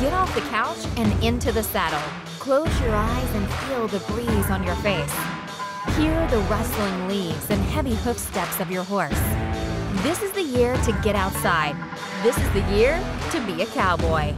Get off the couch and into the saddle. Close your eyes and feel the breeze on your face. Hear the rustling leaves and heavy hoofsteps of your horse. This is the year to get outside. This is the year to be a cowboy.